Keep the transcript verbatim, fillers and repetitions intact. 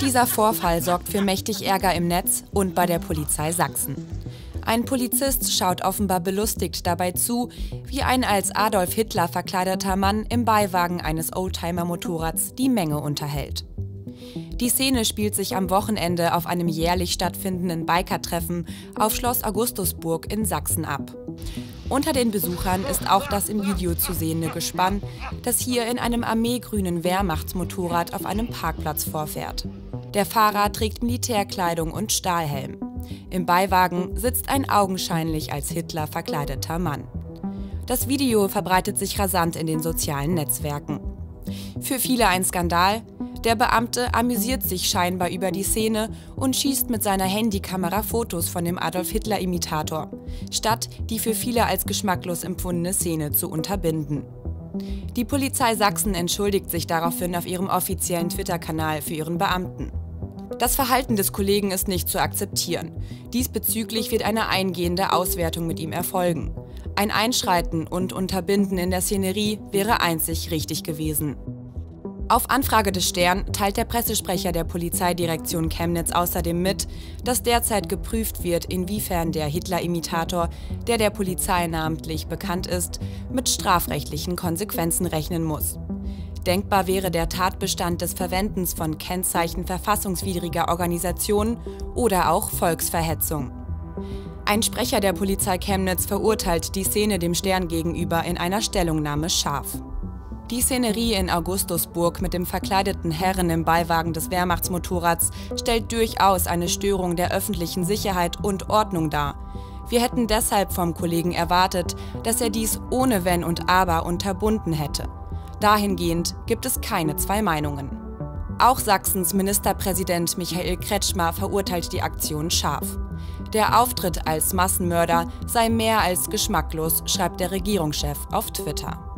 Dieser Vorfall sorgt für mächtig Ärger im Netz und bei der Polizei Sachsen. Ein Polizist schaut offenbar belustigt dabei zu, wie ein als Adolf Hitler verkleideter Mann im Beiwagen eines Oldtimer-Motorrads die Menge unterhält. Die Szene spielt sich am Wochenende auf einem jährlich stattfindenden Bikertreffen auf Schloss Augustusburg in Sachsen ab. Unter den Besuchern ist auch das im Video zu sehende Gespann, das hier in einem armeegrünen Wehrmachtsmotorrad auf einem Parkplatz vorfährt. Der Fahrer trägt Militärkleidung und Stahlhelm. Im Beiwagen sitzt ein augenscheinlich als Hitler verkleideter Mann. Das Video verbreitet sich rasant in den sozialen Netzwerken. Für viele ein Skandal. Der Beamte amüsiert sich scheinbar über die Szene und schießt mit seiner Handykamera Fotos von dem Adolf-Hitler-Imitator, statt die für viele als geschmacklos empfundene Szene zu unterbinden. Die Polizei Sachsen entschuldigt sich daraufhin auf ihrem offiziellen Twitter-Kanal für ihren Beamten. Das Verhalten des Kollegen ist nicht zu akzeptieren. Diesbezüglich wird eine eingehende Auswertung mit ihm erfolgen. Ein Einschreiten und Unterbinden in der Szenerie wäre einzig richtig gewesen. Auf Anfrage des Stern teilt der Pressesprecher der Polizeidirektion Chemnitz außerdem mit, dass derzeit geprüft wird, inwiefern der Hitler-Imitator, der der Polizei namentlich bekannt ist, mit strafrechtlichen Konsequenzen rechnen muss. Denkbar wäre der Tatbestand des Verwendens von Kennzeichen verfassungswidriger Organisationen oder auch Volksverhetzung. Ein Sprecher der Polizei Chemnitz verurteilt die Szene dem Stern gegenüber in einer Stellungnahme scharf. Die Szenerie in Augustusburg mit dem verkleideten Herren im Beiwagen des Wehrmachtsmotorrads stellt durchaus eine Störung der öffentlichen Sicherheit und Ordnung dar. Wir hätten deshalb vom Kollegen erwartet, dass er dies ohne Wenn und Aber unterbunden hätte. Dahingehend gibt es keine zwei Meinungen. Auch Sachsens Ministerpräsident Michael Kretschmer verurteilt die Aktion scharf. Der Auftritt als Massenmörder sei mehr als geschmacklos, schreibt der Regierungschef auf Twitter.